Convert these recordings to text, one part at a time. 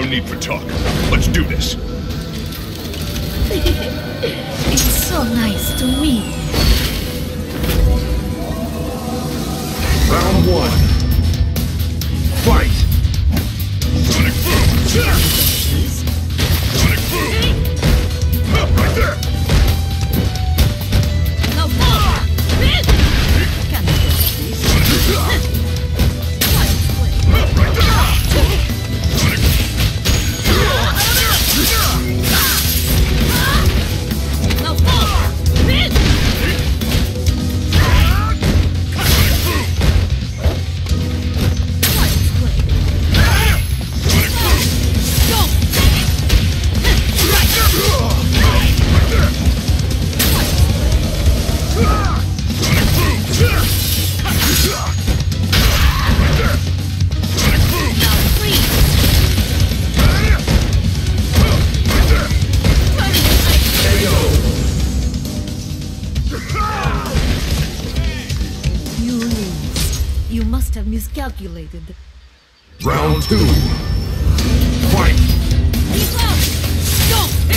No need for talk. Let's do this. It's so nice to meet. Round one. Fight! Sonic boom! Sonic boom! Up right there! No more! Can I get this? Miscalculated. Round two. Fight. Go.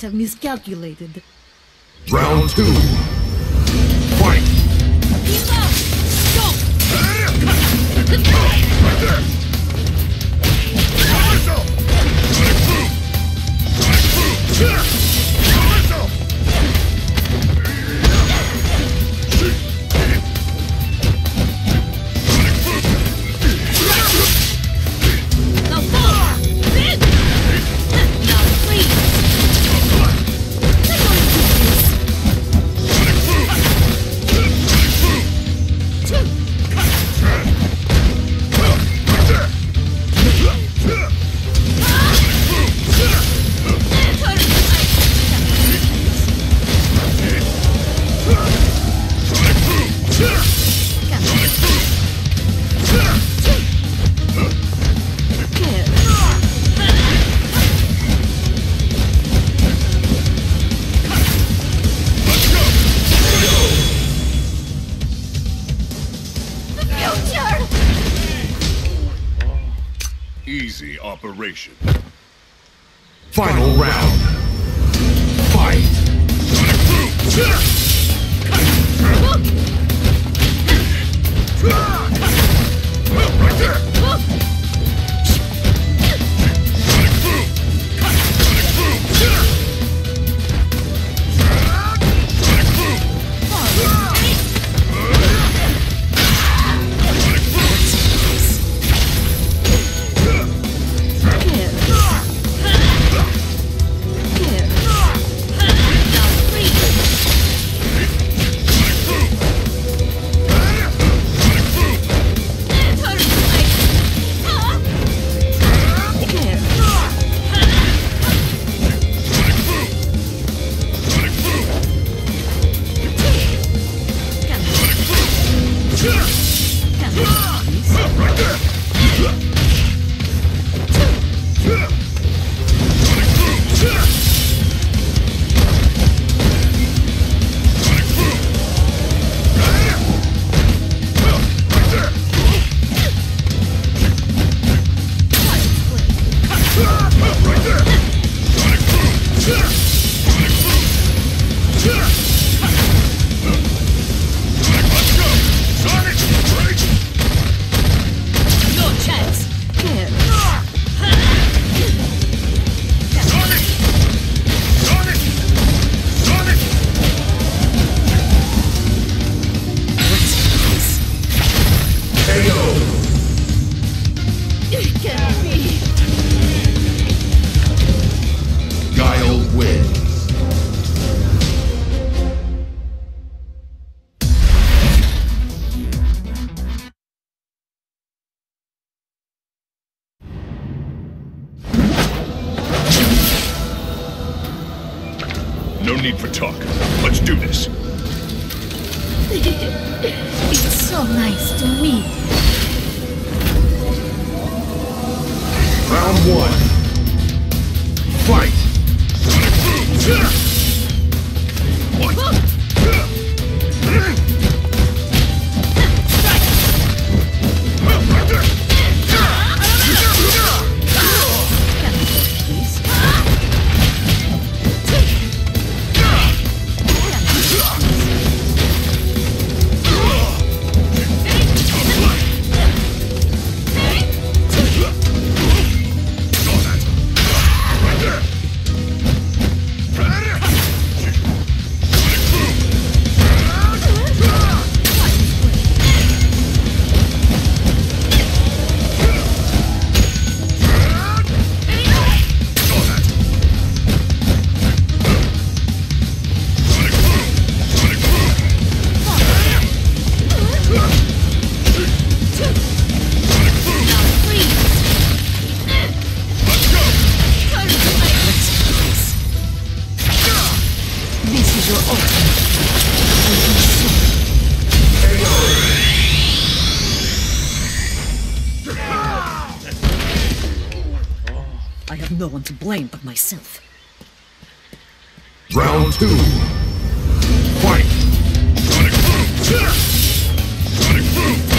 Have miscalculated. Round two. Fight. Operation. Final round. Fight! Right there! Sonic boom! Need for talk. Let's do this. It's so nice to meet. Round one. Fight. I have no one to blame but myself. Round two. Fight! Sonic Boom! Sonic Boom!